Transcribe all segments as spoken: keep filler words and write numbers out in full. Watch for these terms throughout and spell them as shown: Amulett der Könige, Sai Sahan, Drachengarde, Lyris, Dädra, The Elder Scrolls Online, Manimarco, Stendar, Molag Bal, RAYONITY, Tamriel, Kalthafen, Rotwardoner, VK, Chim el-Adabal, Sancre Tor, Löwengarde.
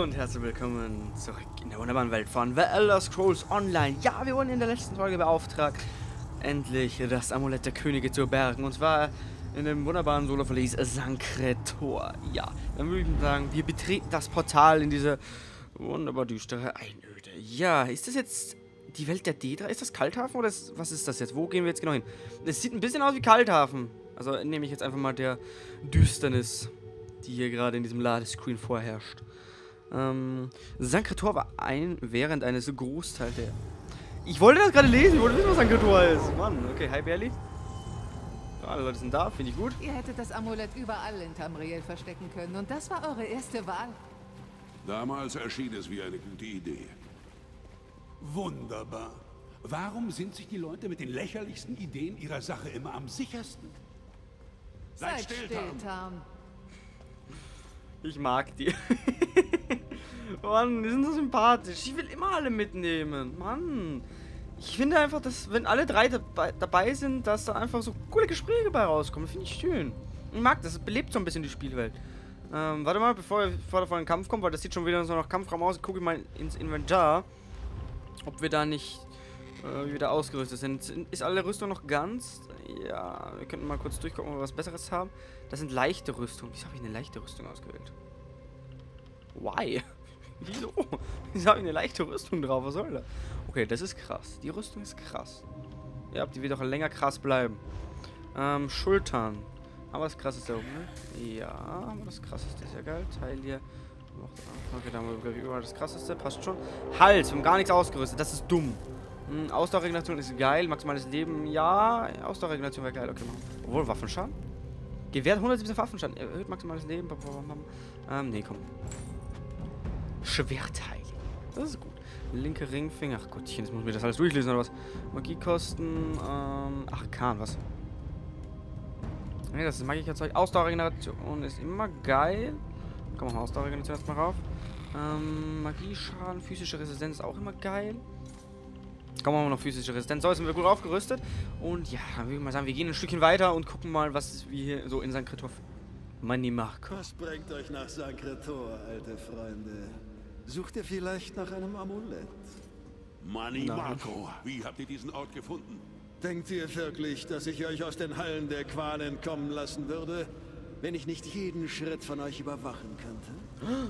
Hallo und herzlich willkommen zurück in der wunderbaren Welt von The Elder Scrolls Online. Ja, wir wurden in der letzten Folge beauftragt, endlich das Amulett der Könige zu bergen. Und zwar in dem wunderbaren Solo-Verlies Sancre Tor. Ja, dann würde ich sagen, wir betreten das Portal in diese wunderbar düstere Einöde. Ja, ist das jetzt die Welt der Dädra? Ist das Kalthafen oder ist, was ist das jetzt? Wo gehen wir jetzt genau hin? Es sieht ein bisschen aus wie Kalthafen. Also nehme ich jetzt einfach mal der Düsternis, die hier gerade in diesem Ladescreen vorherrscht. Ähm, Sancre Tor war ein, während eines Großteils der... Ich wollte das gerade lesen, ich wollte wissen, was Sancre Tor ist. Mann, okay, hi Berli. Ja, alle Leute sind da, finde ich gut. Ihr hättet das Amulett überall in Tamriel verstecken können und das war eure erste Wahl. Damals erschien es wie eine gute Idee. Wunderbar. Warum sind sich die Leute mit den lächerlichsten Ideen ihrer Sache immer am sichersten? Seid still, Tam. Ich mag die. Mann, die sind so sympathisch. Ich will immer alle mitnehmen. Mann. Ich finde einfach, dass wenn alle drei dabei, dabei sind, dass da einfach so coole Gespräche bei rauskommen. Finde ich schön. Ich mag das. Es belebt so ein bisschen die Spielwelt. Ähm, warte mal, bevor wir vor den Kampf kommen, weil das sieht schon wieder so nach Kampfraum aus. Gucke ich mal ins Inventar, ob wir da nicht äh, wieder ausgerüstet sind. Ist alle Rüstung noch ganz? Ja, wir könnten mal kurz durchgucken, ob wir was Besseres haben. Das sind leichte Rüstungen. Wieso habe ich eine leichte Rüstung ausgewählt? Why? Wieso? Wieso habe ich eine leichte Rüstung drauf? Was soll das? Okay, das ist krass. Die Rüstung ist krass. Ja, die wird auch länger krass bleiben. Ähm, Schultern. Aber das krasseste da oben, ne? Ja, aber das krasseste ist ja geil. Teil hier. Okay, da haben wir überall das krasseste. Passt schon. Hals, wir haben gar nichts ausgerüstet. Das ist dumm. Hm, Ausdauerregeneration ist geil. Maximales Leben, ja. Ausdauerregeneration wäre geil. Okay, machen wir. Obwohl, Waffenschaden? Gewährt hundertsiebzehn Waffenschaden. Erhöht maximales Leben. Ähm, nee, komm. Schwertteil. Das ist gut. Linke Ringfinger. Ach Gottchen, jetzt muss ich mir das alles durchlesen oder was? Magiekosten. Ähm, Arkan, was? Nee, das ist Magiekosten. Ausdauerregeneration ist immer geil. Komm, machen wir Ausdauerregeneration erstmal rauf. Ähm, Magieschaden. Physische Resistenz ist auch immer geil. Komm, machen wir noch physische Resistenz. So, jetzt sind wir gut aufgerüstet. Und ja, dann würde ich mal sagen, wir gehen ein Stückchen weiter und gucken mal, was wir hier so in Sancre Tor. Manimarco. Was bringt euch nach Sancre Tor, alte Freunde? Sucht ihr vielleicht nach einem Amulett? Manimarco, wie habt ihr diesen Ort gefunden? Denkt ihr wirklich, dass ich euch aus den Hallen der Qualen kommen lassen würde, wenn ich nicht jeden Schritt von euch überwachen könnte?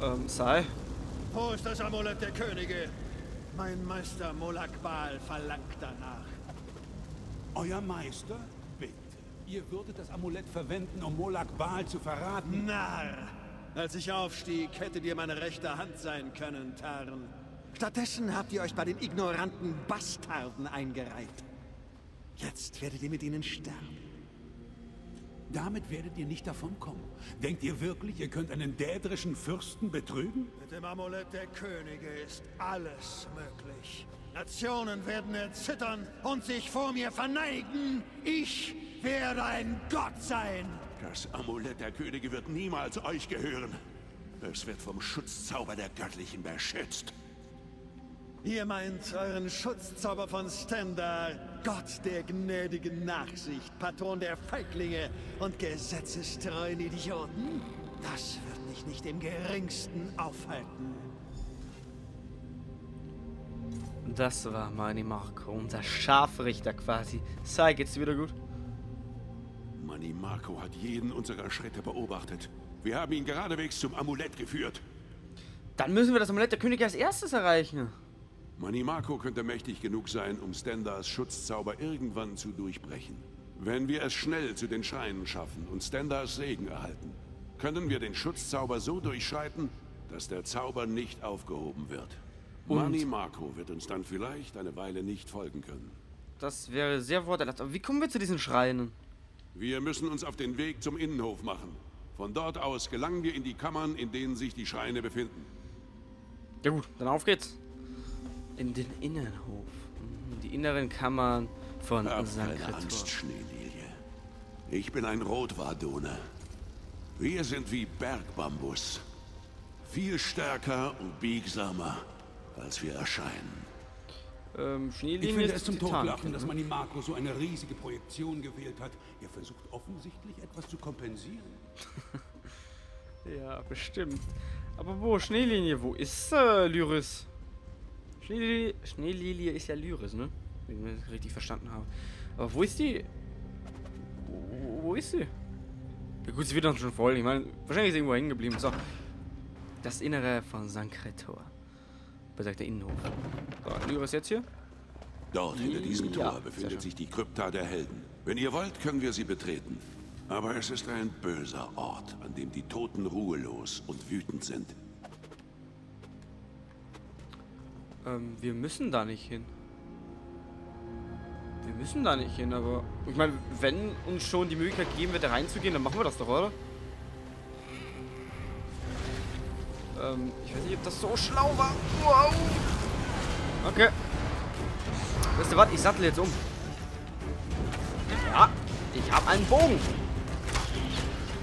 Ähm, Sai? Wo ist das Amulett der Könige? Mein Meister Molag Bal verlangt danach. Euer Meister? Bitte. Ihr würdet das Amulett verwenden, um Molag Bal zu verraten? Narr! Als ich aufstieg, hättet ihr meine rechte Hand sein können, Tarn. Stattdessen habt ihr euch bei den ignoranten Bastarden eingereiht. Jetzt werdet ihr mit ihnen sterben. Damit werdet ihr nicht davonkommen. Denkt ihr wirklich, ihr könnt einen dädrischen Fürsten betrügen? Mit dem Amulett der Könige ist alles möglich. Nationen werden erzittern und sich vor mir verneigen. Ich werde ein Gott sein. Das Amulett der Könige wird niemals euch gehören. Es wird vom Schutzzauber der Göttlichen beschützt. Ihr meint euren Schutzzauber von Stendar, Gott der gnädigen Nachsicht, Patron der Feiglinge und gesetzestreuen Idioten? Das wird mich nicht im geringsten aufhalten. Das war Manimarco, unser Scharfrichter quasi. Sai, geht's dir wieder gut? Manimarco hat jeden unserer Schritte beobachtet. Wir haben ihn geradewegs zum Amulett geführt. Dann müssen wir das Amulett der Könige als erstes erreichen. Manimarco könnte mächtig genug sein, um Stendars Schutzzauber irgendwann zu durchbrechen. Wenn wir es schnell zu den Schreinen schaffen und Stendars Segen erhalten, können wir den Schutzzauber so durchschreiten, dass der Zauber nicht aufgehoben wird. Manimarco wird uns dann vielleicht eine Weile nicht folgen können. Das wäre sehr vorteilhaft. Aber wie kommen wir zu diesen Schreinen? Wir müssen uns auf den Weg zum Innenhof machen. Von dort aus gelangen wir in die Kammern, in denen sich die Schreine befinden. Ja gut, dann auf geht's. In den Innenhof. Die inneren Kammern von Sancre Tor. Angst, Schneelilie. Ich bin ein Rotwardoner. Wir sind wie Bergbambus. Viel stärker und biegsamer, als wir erscheinen. Ähm, Schneelilie. Ich finde es zum Totlachen, dass Manimarco so eine riesige Projektion gewählt hat. Er versucht offensichtlich etwas zu kompensieren. Ja, bestimmt. Aber wo? Schneelinie? Wo ist äh, Lyris? Schneelilie, Schneelilie ist ja Lyris, ne? Wenn ich das richtig verstanden habe. Aber wo ist die? Wo, wo ist sie? Ja gut, sie wird uns schon voll. Ich meine, wahrscheinlich ist sie irgendwo hängen geblieben. So. Das Innere von Sancre Tor. Besagt der Innenhof. So, Lyris jetzt hier? Dort hinter diesem Tor ja, befindet sich die Krypta der Helden. Wenn ihr wollt, können wir sie betreten. Aber es ist ein böser Ort, an dem die Toten ruhelos und wütend sind. Ähm, wir müssen da nicht hin. Wir müssen da nicht hin, aber... Ich meine, wenn uns schon die Möglichkeit gegeben wird, da reinzugehen, dann machen wir das doch, oder? Ähm, ich weiß nicht, ob das so schlau war. Wow! Okay. Wisst ihr was? Ich sattel jetzt um. Ja, ich habe einen Bogen.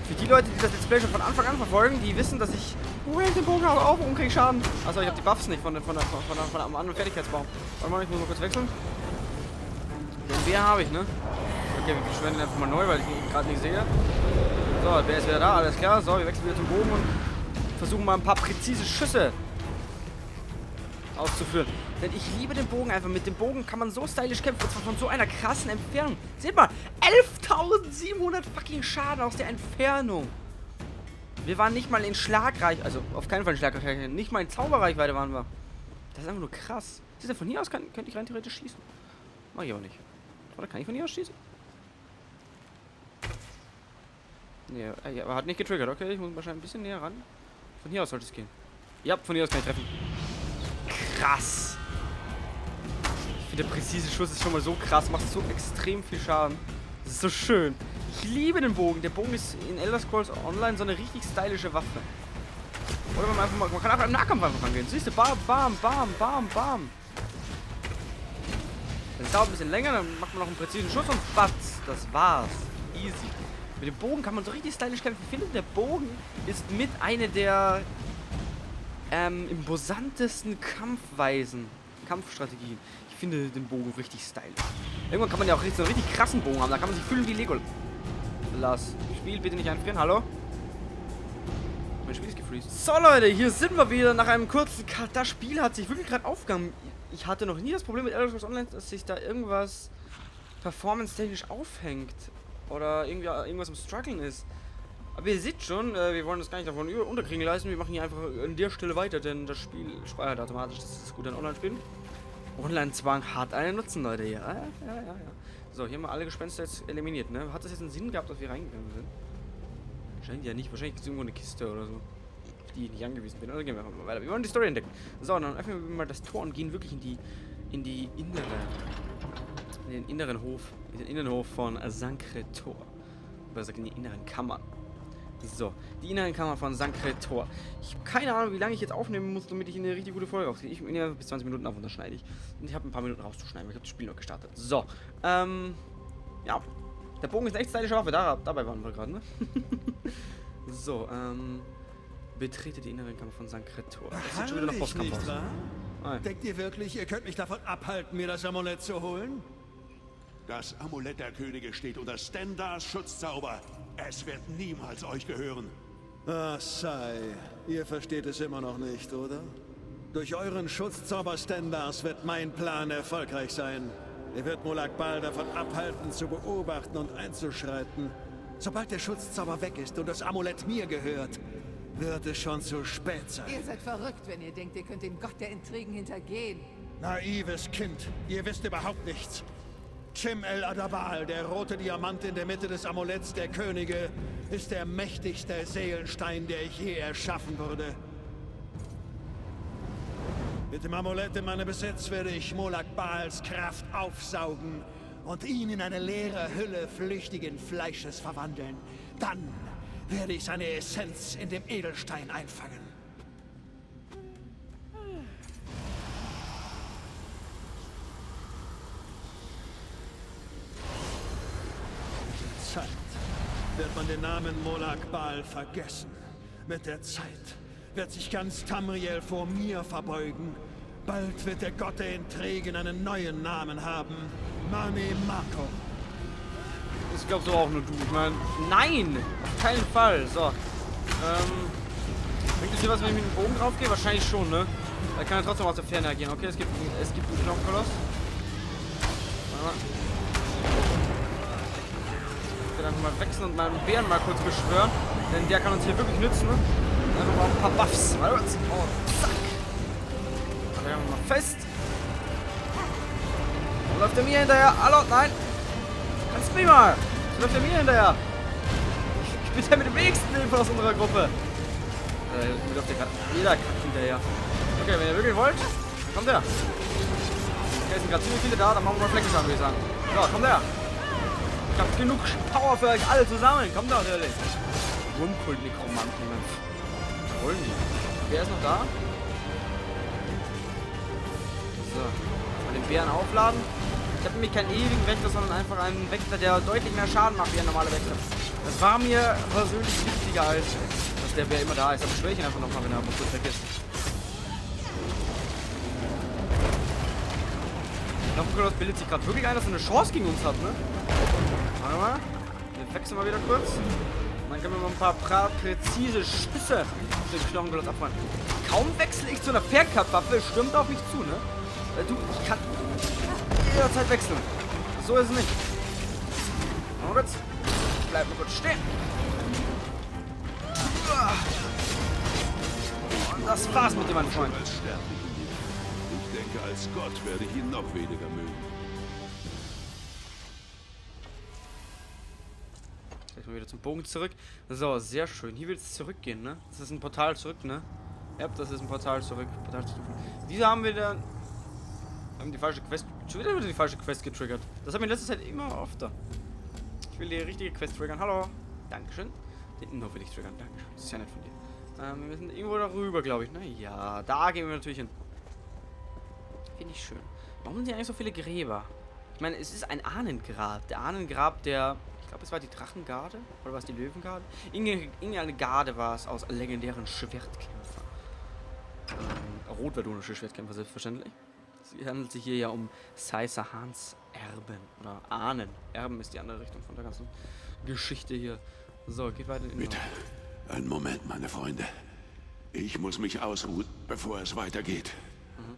Für die Leute, die das Let's Play schon von Anfang an verfolgen, die wissen, dass ich... Oh, ich hab den Bogen auf und krieg Schaden. Also ich habe die Buffs nicht von der, von der, von der, von der anderen Fertigkeitsbaum. Warte mal, ich muss mal kurz wechseln. Den Bär habe ich, ne? Okay, wir verschwenden einfach mal neu, weil ich ihn gerade nicht sehe. So, der Bär ist wieder da, alles klar. So, wir wechseln wieder zum Bogen und versuchen mal ein paar präzise Schüsse auszuführen. Denn ich liebe den Bogen einfach. Mit dem Bogen kann man so stylisch kämpfen. Und zwar von so einer krassen Entfernung. Seht mal, elftausendsiebenhundert fucking Schaden aus der Entfernung. Wir waren nicht mal in Schlagreich. Also auf keinen Fall in Schlagreich. Nicht mal in Zauberreichweite waren wir. Das ist einfach nur krass. Seht ihr, von hier aus kann, könnte ich rein theoretisch schießen. Mach ich auch nicht. Oder kann ich von hier aus schießen? Nee, aber hat nicht getriggert. Okay, ich muss wahrscheinlich ein bisschen näher ran. Von hier aus sollte es gehen. Ja, von hier aus kann ich treffen. Krass. Ich finde, der präzise Schuss ist schon mal so krass. Macht so extrem viel Schaden. Das ist so schön. Ich liebe den Bogen. Der Bogen ist in Elder Scrolls Online so eine richtig stylische Waffe. Oder man, einfach mal, man kann einfach im Nahkampf einfach rangehen. Siehst du? Bam, bam, bam, bam, bam. Das dauert ein bisschen länger. Dann macht man noch einen präzisen Schuss und batz. Das war's. Easy. Mit dem Bogen kann man so richtig stylisch kämpfen. Ich finde, der Bogen ist mit einer der... Ähm, imposantesten Kampfweisen, Kampfstrategien. Ich finde den Bogen richtig stylisch. Irgendwann kann man ja auch so einen richtig krassen Bogen haben. Da kann man sich fühlen wie Lego. Lass. Spiel bitte nicht einfrieren. Hallo? Mein Spiel ist gefreezt. So Leute, hier sind wir wieder nach einem kurzen Cut. Das Spiel hat sich wirklich gerade aufgehangen. Ich hatte noch nie das Problem mit Elder Scrolls Online, dass sich da irgendwas performance-technisch aufhängt. Oder irgendwie irgendwas im Struggeln ist. Aber ihr seht schon, äh, wir wollen das gar nicht davon unterkriegen lassen. Wir machen hier einfach an der Stelle weiter, denn das Spiel speichert automatisch. Das ist gut an Online-Spielen. Online-Zwang hat einen Nutzen, Leute. Ja, ja, ja, ja. So, hier haben wir alle Gespenster jetzt eliminiert, ne? Hat das jetzt einen Sinn gehabt, dass wir reingegangen sind? Wahrscheinlich ja nicht. Wahrscheinlich gibt es irgendwo eine Kiste oder so, die ich nicht angewiesen bin. Also gehen wir einfach mal weiter. Wir wollen die Story entdecken. So, dann öffnen wir mal das Tor und gehen wirklich in die, in die innere, in den inneren Hof, in den Innenhof von Sancre Tor. Oder sagt in die inneren Kammern. So, die inneren Kammer von Sancre Tor. Ich habe keine Ahnung, wie lange ich jetzt aufnehmen muss, damit ich eine richtig gute Folge aufziehe. Ich nehme bis zwanzig Minuten auf und dann schneide ich. Und ich habe ein paar Minuten rauszuschneiden, weil ich habe das Spiel noch gestartet. So, ähm, ja. Der Bogen ist eine echt stylische Waffe, da, dabei waren wir gerade, ne? So, ähm, betrete die inneren Kammer von Sancre Tor. Das sieht schon wieder nach Bosskampf aus. Nein. Denkt ihr wirklich, ihr könnt mich davon abhalten, mir das Amulett zu holen? Das Amulett der Könige steht unter Stendars Schutzzauber. Es wird niemals euch gehören. Ah, Sai, ihr versteht es immer noch nicht, oder? Durch euren Schutzzauber Stendars wird mein Plan erfolgreich sein. Er wird Molag Bal davon abhalten, zu beobachten und einzuschreiten. Sobald der Schutzzauber weg ist und das Amulett mir gehört, wird es schon zu spät sein. Ihr seid verrückt, wenn ihr denkt, ihr könnt dem Gott der Intrigen hintergehen. Naives Kind, ihr wisst überhaupt nichts. Chim el-Adabal, der rote Diamant in der Mitte des Amuletts der Könige, ist der mächtigste Seelenstein, der je erschaffen wurde. Mit dem Amulett in meinem Besitz werde ich Molag Bals Kraft aufsaugen und ihn in eine leere Hülle flüchtigen Fleisches verwandeln. Dann werde ich seine Essenz in dem Edelstein einfangen. Wird man den Namen Molag Bal vergessen. Mit der Zeit wird sich ganz Tamriel vor mir verbeugen. Bald wird der Gott der Intrigen einen neuen Namen haben. Manimarco. Das glaubst du auch nur du, ich meine. Nein! Auf keinen Fall. So. Ähm, möchtest du was, wenn ich mit dem Bogen drauf gehe? Wahrscheinlich schon, ne? Da kann er trotzdem aus der Ferne agieren. Okay, es gibt, es gibt einen Knochenkoloss. Ich werde einfach mal wechseln und meinen Bären mal kurz beschwören. Denn der kann uns hier wirklich nützen. Einfach mal ein paar Buffs. Warte mal. Oh, zack. Dann werden wir mal fest. Dann läuft er mir hinterher. Hallo, nein. Kannst du mich mal. Dann läuft er mir hinterher. Ich bin der mit dem nächsten Hilfe aus unserer Gruppe. Äh, mir läuft der gerade jeder Kack hinterher. Okay, wenn ihr wirklich wollt, kommt der. Okay, es sind gerade ziemlich viele da, dann machen wir mal Flecken zusammen, würde ich sagen. So, kommt der. Ich hab genug Power für euch alle zusammen. Kommt da, natürlich. Wurmkult Nekromanten, Mensch. Was wollen die? Wer ist noch da? So. Mal den Bären aufladen. Ich habe nämlich keinen ewigen Wächter, sondern einfach einen Wächter, der deutlich mehr Schaden macht wie ein normaler Wächter. Das war mir persönlich wichtiger als, dass der Bär immer da ist. Aber ich schwöre ihn einfach nochmal, wenn er kurz weg ist. Knochenkoloss bildet sich gerade wirklich ein, dass er eine Chance gegen uns hat, ne? Warte mal. Wir wechseln mal wieder kurz. Und dann können wir mal ein paar prä präzise Schüsse auf den Knochenkoloss abfahren. Kaum wechsle ich zu einer Faircut-Waffe, stürmt auf mich zu, ne? Du, ich kann jederzeit wechseln. So ist es nicht. Mal kurz. Bleib mal kurz stehen. Und das war's mit dir, mein Freund. Ich denke, als Gott werde ich ihn noch weniger mögen. Mal wieder zum Bogen zurück. So, sehr schön. Hier will es zurückgehen, ne? Das ist ein Portal zurück, ne? Ja, das ist ein Portal zurück. Portal zurück. Wieso haben wir dann... Haben die falsche Quest... Schon wieder die falsche Quest getriggert. Das haben wir in letzter Zeit immer öfter. Ich will die richtige Quest triggern. Hallo. Dankeschön. Den Inno will ich triggern. Dankeschön. Das ist ja nett von dir. Ähm, wir müssen irgendwo darüber, glaube ich. Na ja, da gehen wir natürlich hin. Finde ich schön. Warum sind hier eigentlich so viele Gräber? Ich meine, es ist ein Ahnengrab. Der Ahnengrab, der... Ich glaube, es war die Drachengarde oder war es die Löwengarde? Irgendeine Garde war es aus legendären Schwertkämpfern. Ähm, rotverdonische Schwertkämpfer, selbstverständlich. Es handelt sich hier ja um Sai Sahans Erben oder Ahnen. Erben ist die andere Richtung von der ganzen Geschichte hier. So, geht weiter in den Bitte, einen Moment, meine Freunde. Ich muss mich ausruhen, bevor es weitergeht. Mhm.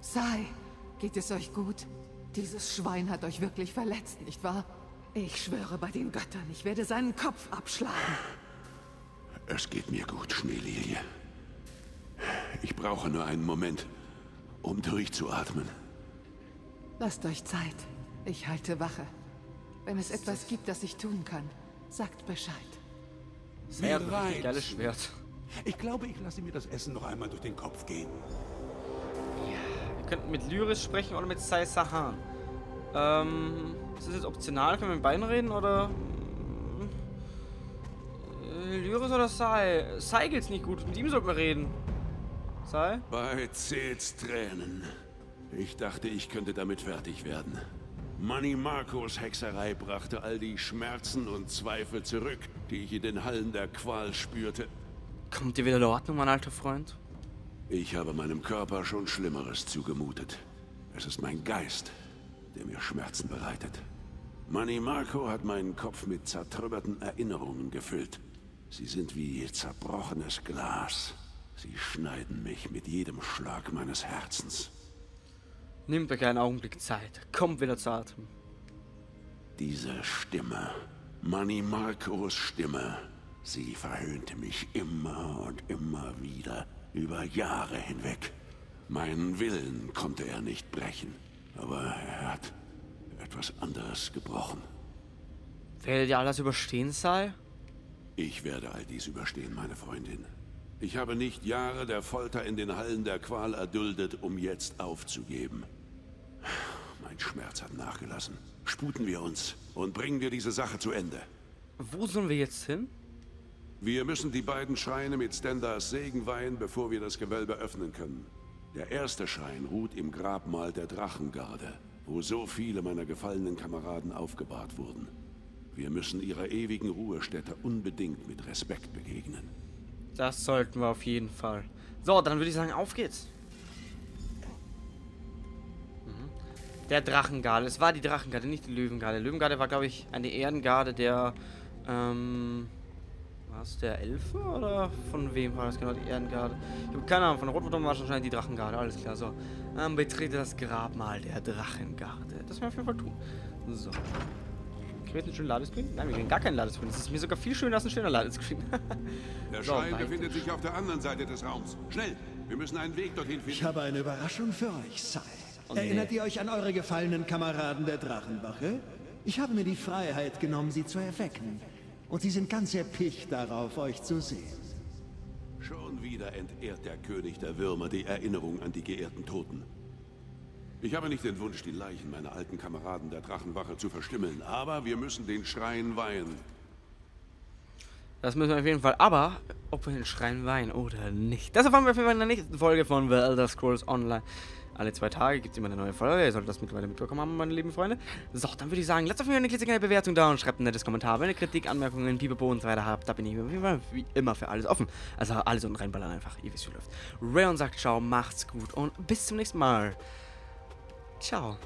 Sai, geht es euch gut? Dieses Schwein hat euch wirklich verletzt, nicht wahr? Ich schwöre bei den Göttern, ich werde seinen Kopf abschlagen. Es geht mir gut, Schneelilie. Ich brauche nur einen Moment, um durchzuatmen. Lasst euch Zeit. Ich halte Wache. Wenn es etwas gibt, das ich tun kann, sagt Bescheid. Sehr rein. Geiles Schwert. Ich glaube, ich lasse mir das Essen noch einmal durch den Kopf gehen. Wir könnten mit Lyris sprechen oder mit Sai Sahan. Ähm, ist das jetzt optional? Können wir mit beiden reden oder? Äh, Lyris oder Sai? Sai geht's nicht gut. Mit ihm sollten wir reden. Sai? Bei Zeds Tränen. Ich dachte, ich könnte damit fertig werden. Manimarcos Hexerei brachte all die Schmerzen und Zweifel zurück, die ich in den Hallen der Qual spürte. Kommt dir wieder in Ordnung, mein alter Freund? Ich habe meinem Körper schon Schlimmeres zugemutet. Es ist mein Geist, der mir Schmerzen bereitet. Manimarco hat meinen Kopf mit zertrümmerten Erinnerungen gefüllt. Sie sind wie zerbrochenes Glas. Sie schneiden mich mit jedem Schlag meines Herzens. Nehmt euch einen Augenblick Zeit. Kommt wieder zu Atem. Diese Stimme, Manimarcos Stimme, sie verhöhnte mich immer und immer wieder. Über Jahre hinweg. Meinen Willen konnte er nicht brechen, aber er hat etwas anderes gebrochen. Werdet ihr all das überstehen, Sai? Ich werde all dies überstehen, meine Freundin. Ich habe nicht Jahre der Folter in den Hallen der Qual erduldet, um jetzt aufzugeben. Mein Schmerz hat nachgelassen. Sputen wir uns und bringen wir diese Sache zu Ende. Wo sollen wir jetzt hin? Wir müssen die beiden Schreine mit Stendars Segen weihen, bevor wir das Gewölbe öffnen können. Der erste Schrein ruht im Grabmal der Drachengarde, wo so viele meiner gefallenen Kameraden aufgebahrt wurden. Wir müssen ihrer ewigen Ruhestätte unbedingt mit Respekt begegnen. Das sollten wir auf jeden Fall. So, dann würde ich sagen, auf geht's. Mhm. Der Drachengarde. Es war die Drachengarde, nicht die Löwengarde. Die Löwengarde war, glaube ich, eine Ehrengarde der... Ähm War es der Elfe oder von wem war das genau? Die Ehrengarde? Ich habe keine Ahnung, von der Rotmutter war es anscheinend die Drachengarde, alles klar. So, ähm, betrete das Grabmal der Drachengarde. Das werden wir auf jeden Fall tun. So. Kriegen wir jetzt einen schönen Ladescreen? Nein, wir kriegen gar keinen Ladescreen. Das ist mir sogar viel schöner als ein schöner Ladescreen. Der Schrein so, befindet sich auf der anderen Seite des Raums. Schnell, wir müssen einen Weg dorthin finden. Ich habe eine Überraschung für euch, Sai. Oh, nee. Erinnert ihr euch an eure gefallenen Kameraden der Drachenwache? Ich habe mir die Freiheit genommen, sie zu erwecken. Und sie sind ganz erpicht darauf, euch zu sehen. Schon wieder entehrt der König der Würmer die Erinnerung an die geehrten Toten. Ich habe nicht den Wunsch, die Leichen meiner alten Kameraden der Drachenwache zu verstümmeln, aber wir müssen den Schrein weihen. Das müssen wir auf jeden Fall, aber ob wir den Schrein weihen oder nicht, das erfahren wir auf jeden Fall in der nächsten Folge von The Elder Scrolls Online. Alle zwei Tage gibt es immer eine neue Folge. Ihr solltet das mittlerweile mitbekommen haben, meine lieben Freunde. So, dann würde ich sagen, lasst auf jeden Fall eine klitzekleine Bewertung da und schreibt ein nettes Kommentar. Wenn ihr Kritik, Anmerkungen, Pipapo und so weiter habt, da bin ich wie immer für alles offen. Also alles unten reinballern einfach. Ihr wisst, wie es läuft. Rayon sagt ciao, macht's gut und bis zum nächsten Mal. Ciao.